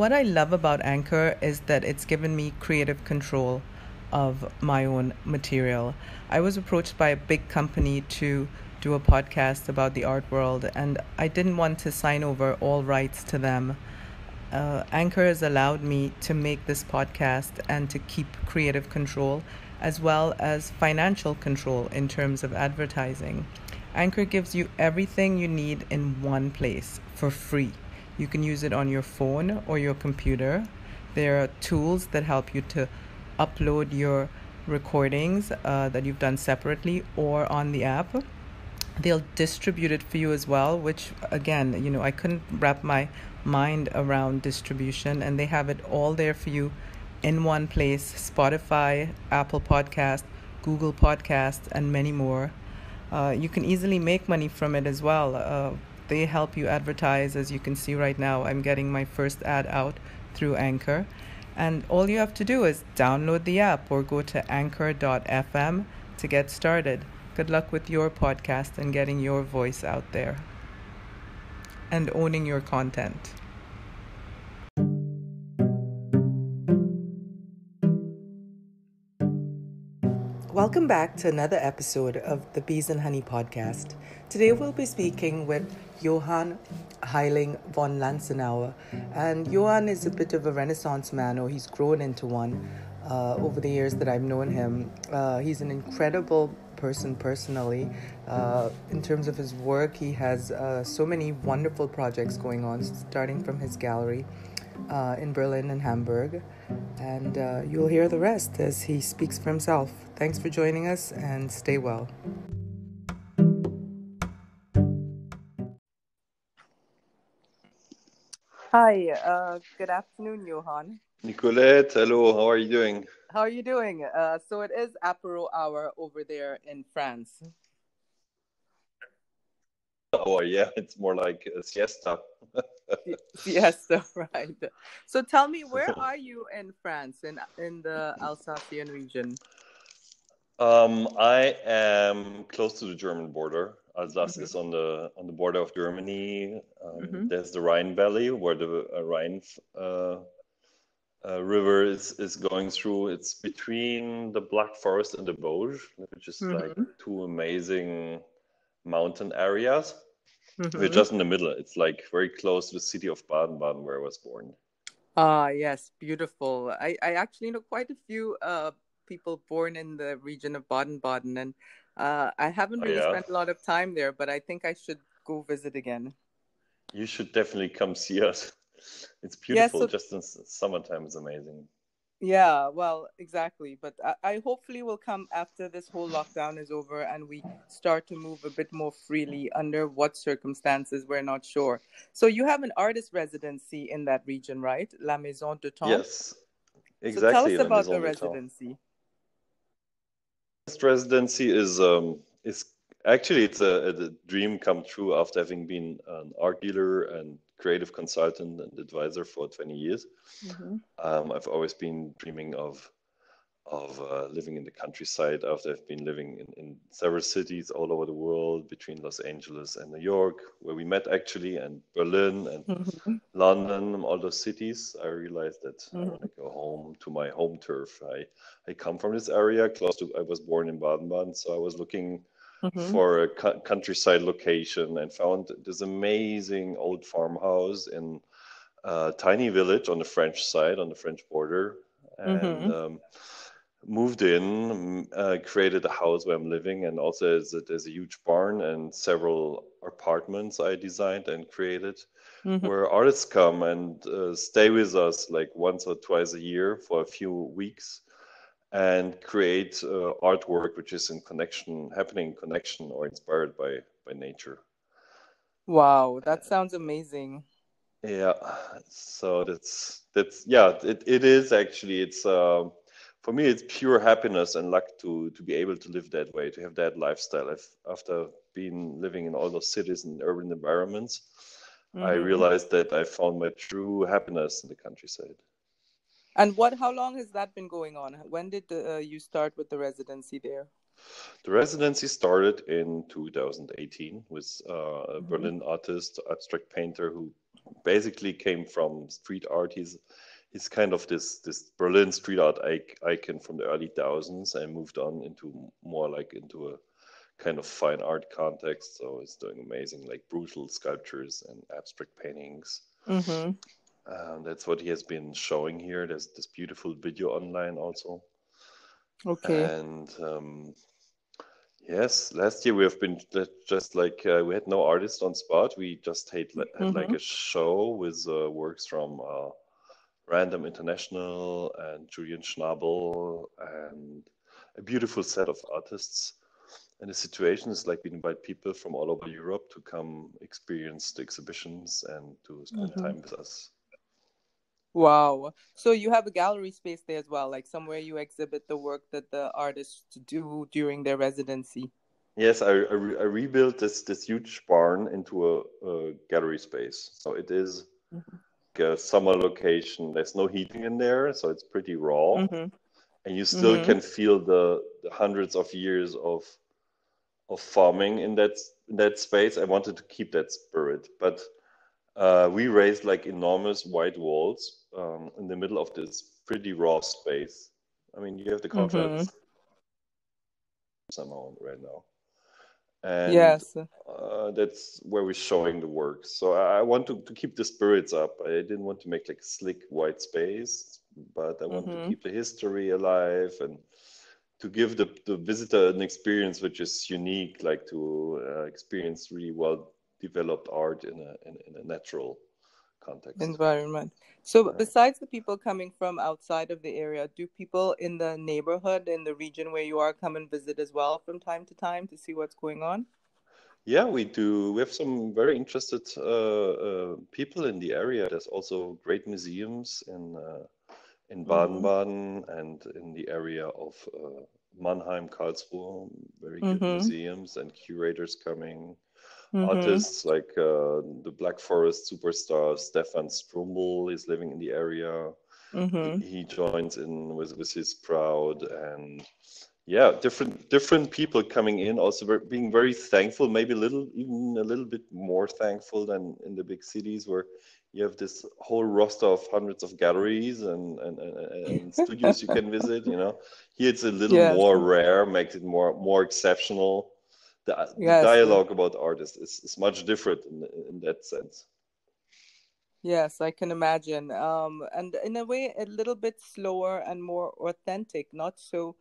What I love about Anchor is that it's given me creative control of my own material. I was approached by a big company to do a podcast about the art world, and I didn't want to sign over all rights to them. Anchor has allowed me to make this podcast and to keep creative control as well as financial control in terms of advertising. Anchor gives you everything you need in one place for free. You can use it on your phone or your computer. There are tools that help you to upload your recordings that you've done separately or on the app. They'll distribute it for you as well, which again, I couldn't wrap my mind around distribution, and they have it all there for you in one place. Spotify, Apple Podcast, Google Podcast, and many more. You can easily make money from it as well. They help you advertise. As you can see right now, I'm getting my first ad out through Anchor. And all you have to do is download the app or go to anchor.fm to get started. Good luck with your podcast and getting your voice out there and owning your content. Welcome back to another episode of the Bees and Honey Podcast. Today we'll be speaking with Johann Haeling Von Lanzanauer. And Johann is a bit of a Renaissance man, or he's grown into one over the years that I've known him. He's an incredible person personally. In terms of his work, he has so many wonderful projects going on, starting from his gallery in Berlin and Hamburg. And you'll hear the rest as he speaks for himself. Thanks for joining us and stay well. Hi, good afternoon, Johann. Nicolette, hello, how are you doing? How are you doing? So it is Apéro hour over there in France. Oh, yeah, it's more like a siesta. Siesta, right. So tell me, where are you in France, in the Alsatian region? I am close to the German border. Alsace is on the border of Germany. There's the Rhine Valley, where the Rhine river is going through. It's between the Black Forest and the Vosges, which is like two amazing mountain areas. We're just in the middle. It's like very close to the city of Baden-Baden, where I was born. Ah, yes, beautiful. I actually know quite a few people born in the region of Baden-Baden, and I haven't really spent a lot of time there, but I think I should go visit again. You should definitely come see us. It's beautiful. Yeah, just in summertime is amazing. Yeah, well, exactly. But I hopefully will come after this whole lockdown is over and we start to move a bit more freely. Under what circumstances, we're not sure. So you have an artist residency in that region, right? La Maison des Temps. Yes, exactly. So tell us about the residency. This residency is actually it's a dream come true after having been an art dealer and creative consultant and advisor for 20 years. I've always been dreaming of living in the countryside after I've been living in several cities all over the world, between Los Angeles and New York, where we met actually, and Berlin and London, all those cities. I realized that I want to go home to my home turf. I come from this area, I was born in Baden-Baden, so I was looking for a countryside location, and found this amazing old farmhouse in a tiny village on the French side, on the French border, and moved in, created a house where I'm living, and also there's a huge barn and several apartments I designed and created, where artists come and stay with us like once or twice a year for a few weeks, and create artwork which is happening in connection or inspired by nature. Wow, that sounds amazing. Yeah, so that's yeah, it is actually, it's for me it's pure happiness and luck to be able to live that way, to have that lifestyle. After being living in all those cities and urban environments, I realized that I found my true happiness in the countryside. And how long has that been going on? When did you start with the residency there? The residency started in 2018 with a Berlin artist, abstract painter, who basically came from street art. He's kind of this Berlin street art icon from the early 2000s and moved on into more like into a kind of fine art context. So he's doing amazing like brutal sculptures and abstract paintings. Mm-hmm. That's what he has been showing here. There's this beautiful video online also. Okay. And yes, last year we have been just like we had no artist on spot. We just had like a show with works from Random International and Julian Schnabel and a beautiful set of artists. And the situation is like we invite people from all over Europe to come experience the exhibitions and to spend time with us. Wow. So you have a gallery space there as well, like somewhere you exhibit the work that the artists do during their residency. Yes, I rebuilt this huge barn into a gallery space. So it is like a summer location. There's no heating in there, so it's pretty raw. Mm-hmm. And you still can feel the hundreds of years of farming in that space. I wanted to keep that spirit, but we raised like enormous white walls in the middle of this pretty raw space. I mean, you have the contrast somehow right now, and yes, that's where we're showing the work. So I want to keep the spirits up. I didn't want to make like slick white space, but I want to keep the history alive and to give the visitor an experience which is unique, like to experience really well developed art in a natural context environment. So besides the people coming from outside of the area, do people in the neighborhood, in the region where you are, come and visit as well from time to time to see what's going on? Yeah, we do. We have some very interested people in the area. There's also great museums in Baden-Baden and in the area of Mannheim, Karlsruhe, very good museums and curators coming. Artists like the Black Forest superstar Stefan Strumbel is living in the area. He joins in with his crowd, and yeah, different people coming in, also being very thankful, maybe a little bit more thankful than in the big cities where you have this whole roster of hundreds of galleries and studios you can visit. You know, here it's a little more rare, makes it more exceptional. The dialogue about artists is much different in that sense. Yes, I can imagine. And in a way, a little bit slower and more authentic, not so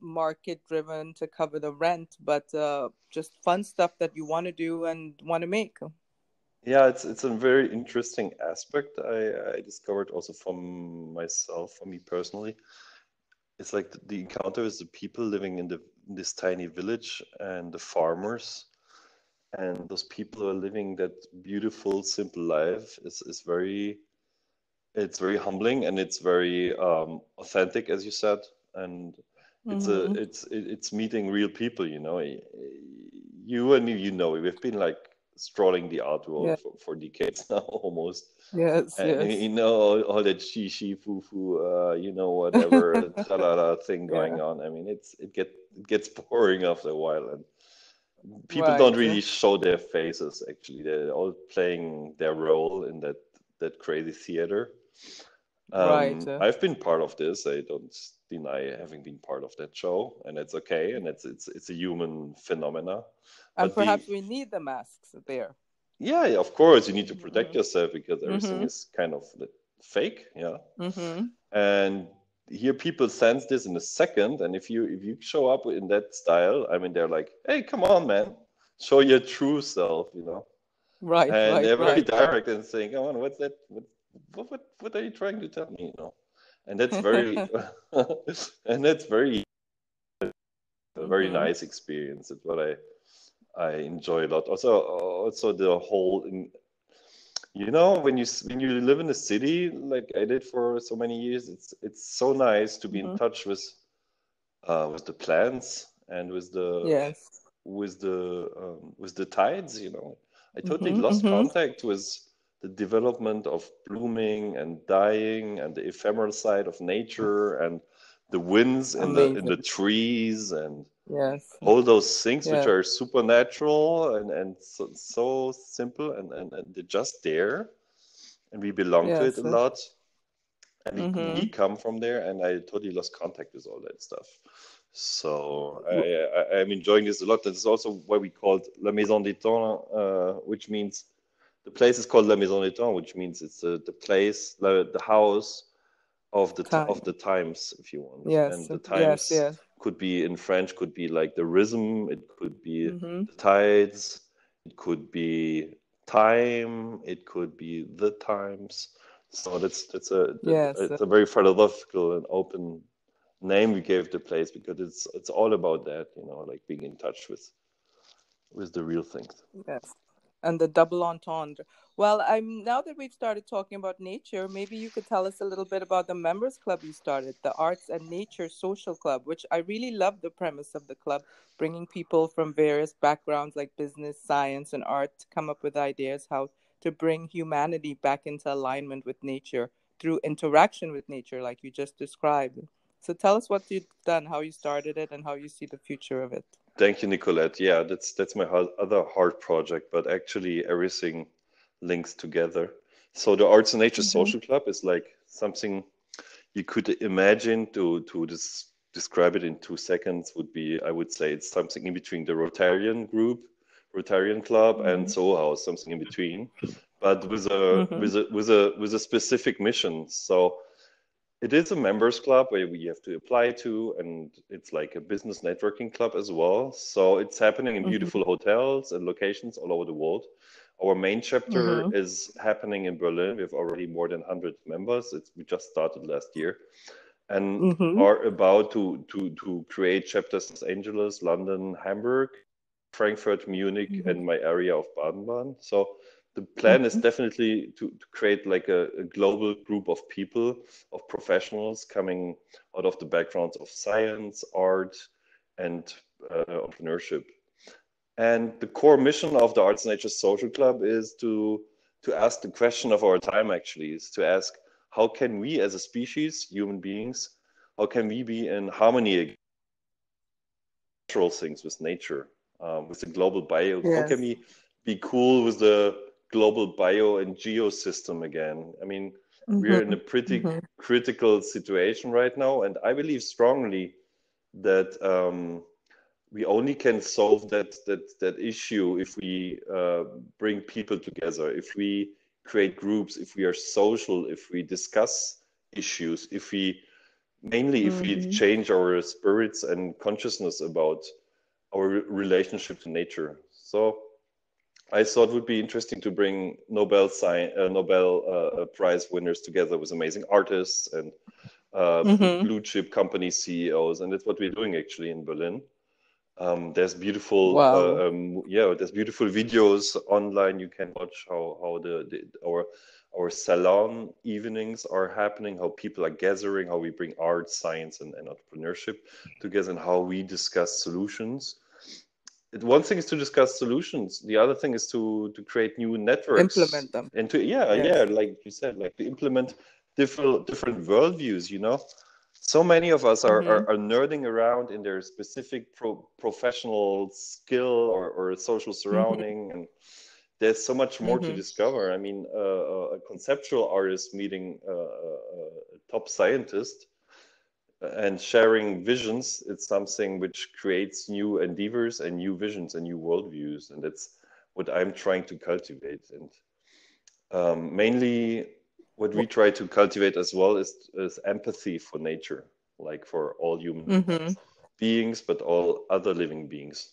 market-driven to cover the rent, but just fun stuff that you want to do and want to make. Yeah, it's a very interesting aspect I discovered also from myself, for me personally. It's like the encounter with the people living in this tiny village and the farmers, and those people who are living that beautiful, simple life is very humbling, and it's very authentic, as you said. And it's meeting real people, you know. You and me, you know, we've been like strolling the art world for decades now, almost. Yes, and, you know, all that she, foo, you know, whatever, ta-da-da thing going on. I mean, it gets boring after a while, and people don't really show their faces. Actually, they're all playing their role in that crazy theater. I've been part of this. I don't deny having been part of that show, and it's okay, and it's a human phenomena. And but perhaps we need the masks there. Yeah, of course, you need to protect yourself because everything is kind of fake. Yeah, and here people sense this in a second, and if you show up in that style, I mean, they're like, "Hey, come on, man, show your true self," you know? Right. And they're very direct and saying, "Come on, what's that? What are you trying to tell me?" You know, and that's very a very nice experience. It's what I enjoy a lot. Also the whole, you know, when you live in a city like I did for so many years, it's so nice to be in touch with the plants and with the tides. You know, I totally lost contact with the development of blooming and dying and the ephemeral side of nature and the winds in the trees and Yes. All those things which are supernatural and so simple and they're just there. And we belong to it a lot. And we come from there, and I totally lost contact with all that stuff. So I'm enjoying this a lot. This is also why we called La Maison des Temps, which means the place is called La Maison des Temps, which means it's the place, the house of the times, if you want. Yes, and the times could be in French, could be like the rhythm, it could be the tides, it could be time, it could be the times. So it's a very philosophical and open name we gave the place, because it's all about that, you know, like being in touch with the real things. Yes, and the double entendre. Well, now that we've started talking about nature, maybe you could tell us a little bit about the members club you started, the Arts and Nature Social Club, which I really love the premise of the club, bringing people from various backgrounds like business, science, and art to come up with ideas how to bring humanity back into alignment with nature through interaction with nature, like you just described. So tell us what you've done, how you started it, and how you see the future of it. Thank you, Nicolette. Yeah, that's my other heart project, but actually everything links together. So the Arts and Nature Social Club is like something you could imagine to describe it in 2 seconds would be, I would say it's something in between the Rotarian group, Rotarian Club, and Soho House, something in between, but with a specific mission. So it is a members club where we have to apply to, and it's like a business networking club as well. So it's happening in beautiful hotels and locations all over the world. Our main chapter is happening in Berlin. We have already more than 100 members. We just started last year, and are about to create chapters in Los Angeles, London, Hamburg, Frankfurt, Munich, and my area of Baden-Baden. So the plan is definitely to create like a global group of people, of professionals coming out of the backgrounds of science, art, and entrepreneurship. And the core mission of the Arts and Nature Social Club is to ask the question of our time, actually, is to ask, how can we as a species, human beings, how can we be in harmony with natural things, with nature? With the global bio, how can we be cool with the global bio and geo system again? I mean, we're in a pretty critical situation right now, and I believe strongly that we only can solve that issue if we bring people together, if we create groups, if we are social, if we discuss issues, if we if we change our spirits and consciousness about our relationship to nature. So I thought it would be interesting to bring Nobel Prize winners together with amazing artists and blue chip company CEOs, and that's what we're doing actually in Berlin. There's beautiful, there's beautiful videos online. You can watch how our salon evenings are happening, how people are gathering, how we bring art, science, and entrepreneurship together, and how we discuss solutions. One thing is to discuss solutions. The other thing is to create new networks, implement them, and like you said, like to implement different worldviews. You know, so many of us are nerding around in their specific professional skill or social surrounding and. There's so much more to discover. I mean, a conceptual artist meeting a top scientist and sharing visions, it's something which creates new endeavors and new visions and new worldviews. And that's what I'm trying to cultivate. And mainly what we try to cultivate as well is empathy for nature, like for all human beings, but all other living beings.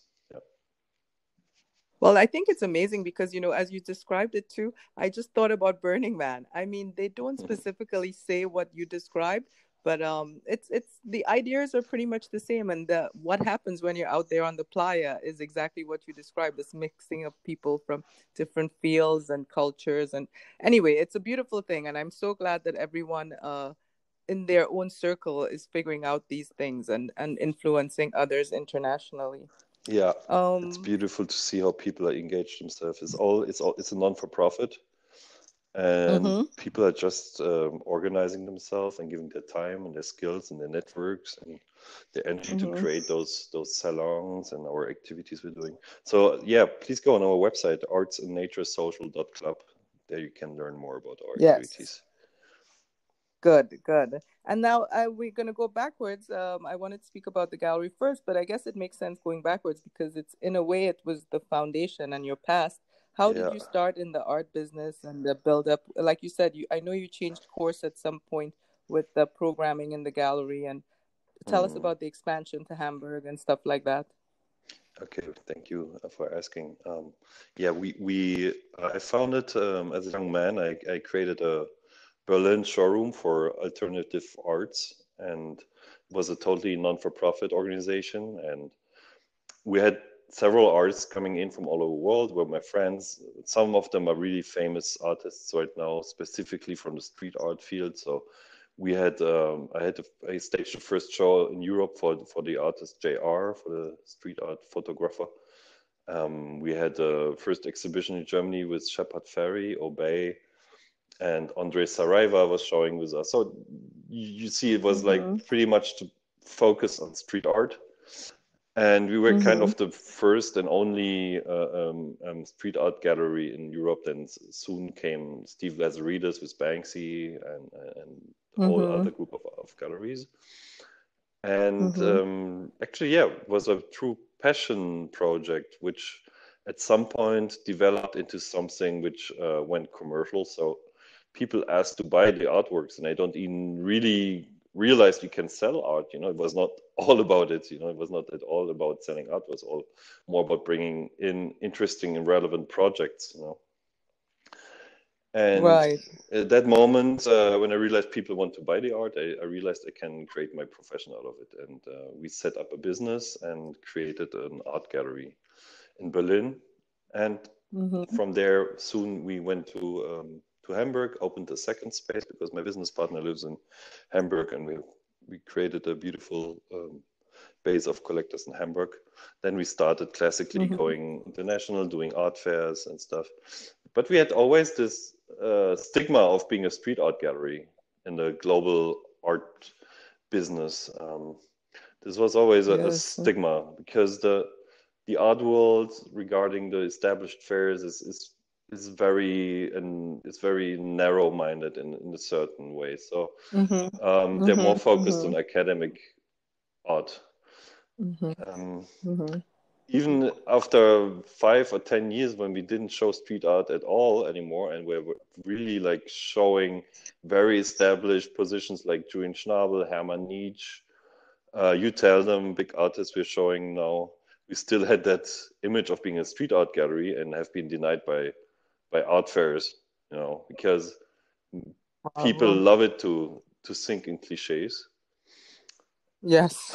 Well, I think it's amazing because, you know, as you described it too, I just thought about Burning Man. I mean, they don't specifically say what you described, but it's the ideas are pretty much the same. And what happens when you're out there on the playa is exactly what you described, this mixing of people from different fields and cultures. And anyway, it's a beautiful thing. And I'm so glad that everyone in their own circle is figuring out these things and influencing others internationally. Yeah, it's beautiful to see how people are engaged themselves. It's a non-for-profit, And people are just organizing themselves and giving their time and their skills and their networks and their energy to create those salons and our activities we're doing. So yeah, please go on our website, artsandnaturesocial.club. There you can learn more about our activities. Good. And now we're going to go backwards. I wanted to speak about the gallery first, but I guess it makes sense going backwards because it's, in a way, it was the foundation and your past. How did you start in the art business and the build-up? Like you said, I know you changed course at some point with the programming in the gallery. And tell us about the expansion to Hamburg and stuff like that. Okay, thank you for asking. I founded, as a young man, I created a Berlin showroom for alternative arts. And it was a totally non-for-profit organization. And we had several artists coming in from all over the world were my friends. Some of them are really famous artists right now, specifically from the street art field. So we had, I staged the first show in Europe for the artist JR, for the street art photographer. We had the first exhibition in Germany with Shepard Fairey, Obey, and Andre Saraiva was showing with us. So you see, it was like pretty much to focus on street art. And we were kind of the first and only street art gallery in Europe. Then soon came Steve Lazaridis with Banksy and a whole other group of galleries. And actually, it was a true passion project, which at some point developed into something which went commercial. So people asked to buy the artworks, and I don't even really realized you can sell art. It was not all about it. It was not at all about selling art. It was all more about bringing in interesting and relevant projects, And at that moment, when I realized people want to buy the art, I realized I can create my profession out of it. And we set up a business and created an art gallery in Berlin. And from there, soon we went to Hamburg, opened the second space because my business partner lives in Hamburg, and we created a beautiful base of collectors in Hamburg. Then we started classically going international, doing art fairs and stuff. But we had always this stigma of being a street art gallery in the global art business. This was always a stigma because the art world regarding the established fairs is very narrow-minded in a certain way. So they're more focused on academic art. Even after 5 or 10 years, when we didn't show street art at all anymore, and we were really like showing very established positions like Julian Schnabel, Hermann Nietzsche, you tell them, big artists we're showing now, we still had that image of being a street art gallery and have been denied by art fairs, because people love it to sink in cliches. Yes.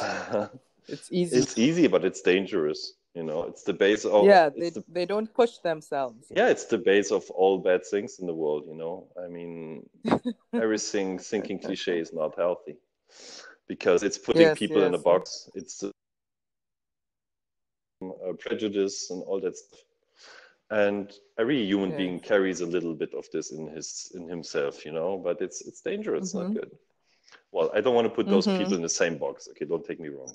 It's easy, but it's dangerous. It's the base of... Yeah, they don't push themselves. Yeah, it's the base of all bad things in the world, everything sinking cliche is not healthy because it's putting people in a box. It's prejudice and all that stuff. And every human being carries a little bit of this in himself, but it's dangerous, not good. Well, I don't want to put those people in the same box. Okay, don't take me wrong.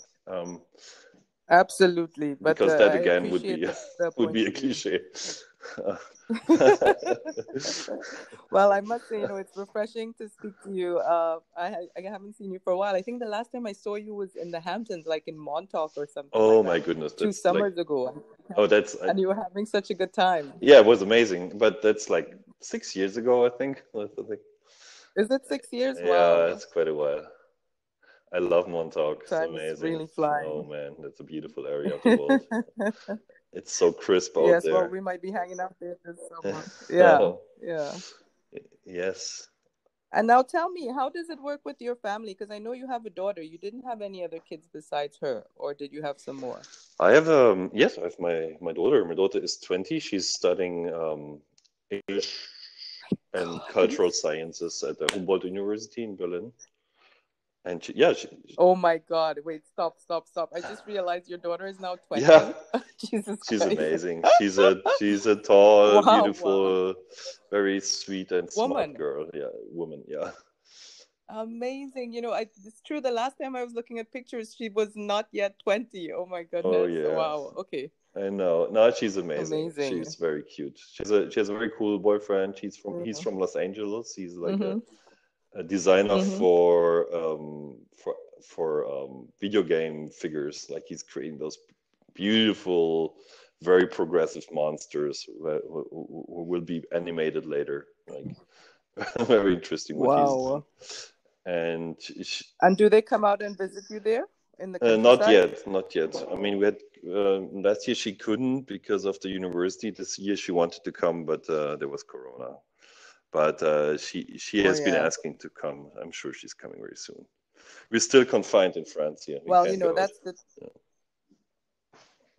Absolutely. But because that again would be a cliche. Well, I must say, it's refreshing to speak to you. I haven't seen you for a while. I think the last time I saw you was in the Hamptons, like in Montauk or something. Oh, my goodness. 2 summers ago. Oh, and you were having such a good time. Yeah, it was amazing. But that's like 6 years ago, I think. Is it 6 years? Yeah, wow. That's quite a while. I love Montauk. Time it's amazing. Really flying. Oh, man, that's a beautiful area of the world. It's so crisp out there. Yes, well, we might be hanging out there this summer. Yeah, Yes. And now tell me, how does it work with your family? Because I know you have a daughter. You didn't have any other kids besides her, or did you have some more? I have, I have my daughter. My daughter is 20. She's studying English and cultural sciences at the Humboldt University in Berlin. And she oh my God! Wait, stop! I just realized your daughter is now 20. Yeah, Jesus Christ. She's amazing. She's a tall, beautiful, very sweet and smart girl. Yeah, woman. Yeah. Amazing. You know, it's true. The last time I was looking at pictures, she was not yet 20. Oh my goodness! Oh yeah. Wow. Okay. I know. No, she's amazing. She's very cute. She has a very cool boyfriend. He's from Los Angeles. He's like a designer for video game figures. Like, he's creating those beautiful, very progressive monsters who will be animated later. Like, very interesting. Wow. And do they come out and visit you there in the countryside? Not yet. I mean, we had last year she couldn't because of the university. This year she wanted to come, but there was Corona. But she has been asking to come. I'm sure she's coming very soon. We're still confined in France here. Well,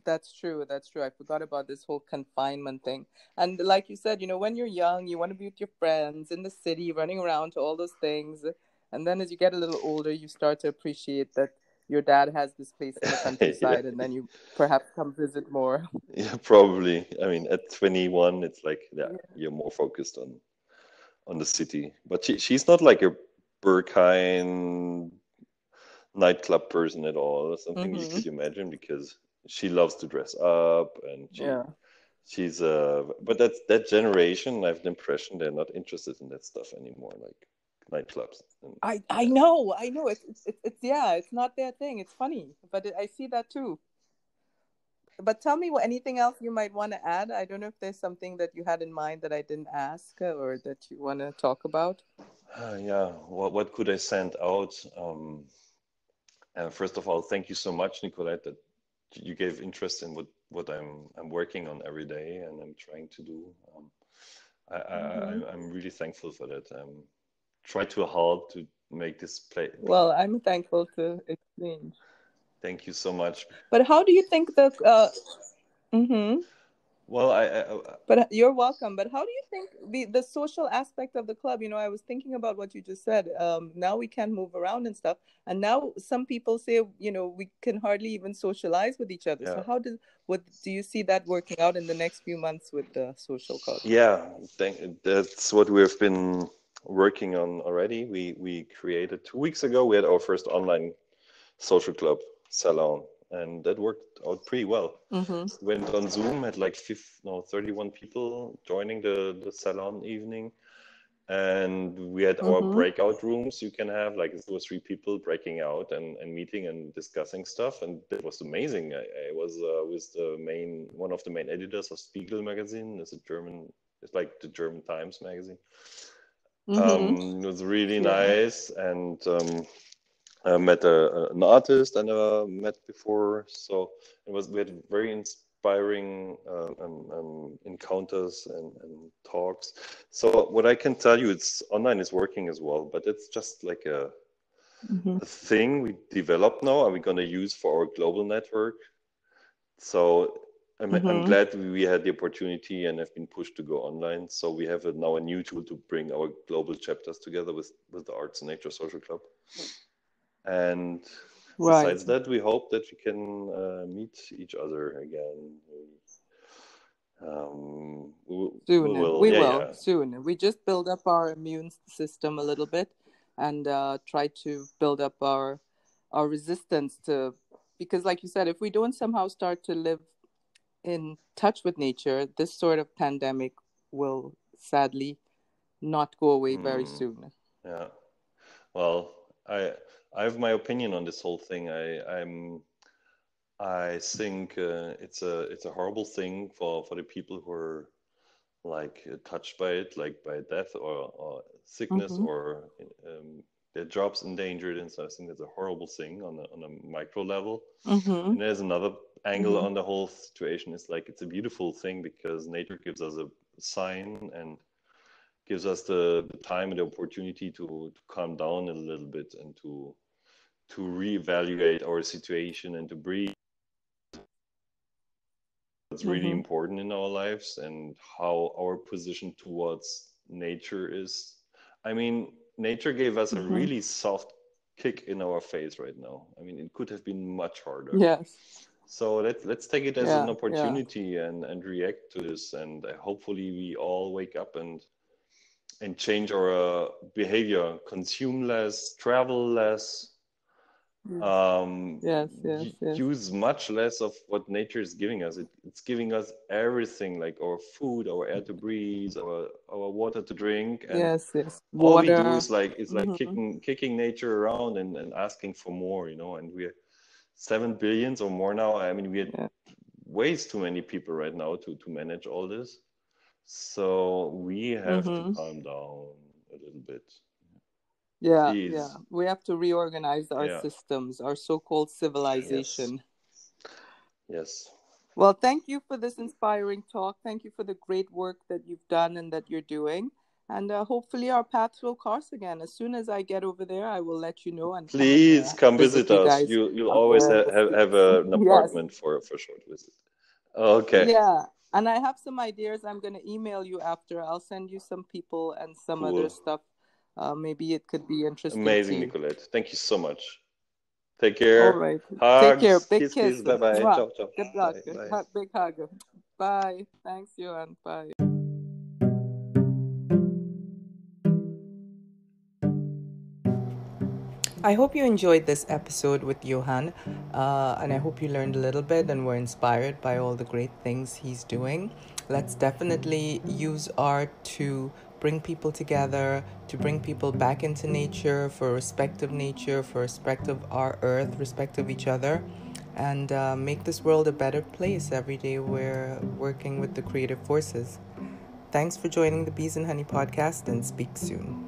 That's true. I forgot about this whole confinement thing. And like you said, you know, when you're young, you want to be with your friends in the city, running around to all those things. And then as you get a little older, you start to appreciate that your dad has this place in the countryside, and then you perhaps come visit more. Yeah, probably. I mean, at 21, it's like you're more focused on the city, but she's not like a Berghain nightclub person at all, or something you could imagine, because she loves to dress up, and but that's that generation. I have the impression they're not interested in that stuff anymore, like nightclubs. And, I know. It's not their thing. It's funny, but I see that too. But tell me anything else you might want to add. I don't know if there's something that you had in mind that I didn't ask or that you want to talk about. What could I send out? First of all, thank you so much, Nicolette, that you gave interest in what I'm working on every day and I'm trying to do. I'm really thankful for that. Try to help to make this play. Well, I'm thankful to exchange. Thank you so much. But how do you think the? Well, But you're welcome. But how do you think the social aspect of the club? You know, I was thinking about what you just said. Now we can move around and stuff, and now some people say, you know, we can hardly even socialize with each other. Yeah. So do you see that working out in the next few months with the social club? Yeah, that's what we've been working on already. We created 2 weeks ago. We had our first online social club salon, and that worked out pretty well. Went on Zoom, had 31 people joining the salon evening, and we had our breakout rooms. You can have 2 or 3 people breaking out and meeting and discussing stuff, and that was amazing. I was with one of the main editors of Spiegel magazine. It's like the German Times magazine. It was really nice, and I met an artist I never met before, so we had very inspiring encounters and talks. So what I can tell you, it's online is working as well, but it's just like a thing we developed now and we're going to use for our global network. So I'm glad we had the opportunity and have been pushed to go online. So we have now a new tool to bring our global chapters together with the Arts and Nature Social Club. And besides that, we hope that we can meet each other again. We will soon. We just build up our immune system a little bit and try to build up our resistance to, because like you said, if we don't somehow start to live in touch with nature, this sort of pandemic will sadly not go away very soon. Yeah. Well, I have my opinion on this whole thing. I think it's a horrible thing for the people who are touched by it, by death or sickness or their jobs endangered, and so I think that's a horrible thing on a micro level. And there's another angle on the whole situation. It's it's a beautiful thing because nature gives us a sign and gives us the time and the opportunity to calm down a little bit and to reevaluate our situation and to breathe. That's really important in our lives, and how our position towards nature is. I mean, nature gave us a really soft kick in our face right now. I mean, it could have been much harder. Yes. So let's take it as an opportunity and react to this. And hopefully we all wake up and change our behavior, consume less, travel less, use much less of what nature is giving us. It's giving us everything, like our food, our air to breathe, our water to drink, and water. All we do is like kicking nature around and asking for more, you know. And we're 7 billion or more now. I mean, we had ways too many people right now to manage all this. So we have to calm down a little bit. We have to reorganize our systems, our so-called civilization. Yes. Well, thank you for this inspiring talk. Thank you for the great work that you've done and that you're doing. And hopefully our paths will cross again. As soon as I get over there, I will let you know. And please come visit us. You'll always have an apartment for a short visit. Okay. Yeah. And I have some ideas. I'm going to email you after. I'll send you some people and some other stuff. Maybe it could be interesting. Amazing, Nicolette. Thank you so much. Take care. All right. Hugs. Take care. Big kiss. Bye-bye. Ciao, ciao. Good luck. Bye. Big hug. Bye. Thanks, Johann. Bye. I hope you enjoyed this episode with Johann, and I hope you learned a little bit and were inspired by all the great things he's doing. Let's definitely use art to bring people together, to bring people back into nature, for respect of nature, for respect of our earth, respect of each other, and make this world a better place every day we're working with the creative forces. Thanks for joining the Bees and Honey podcast, and speak soon.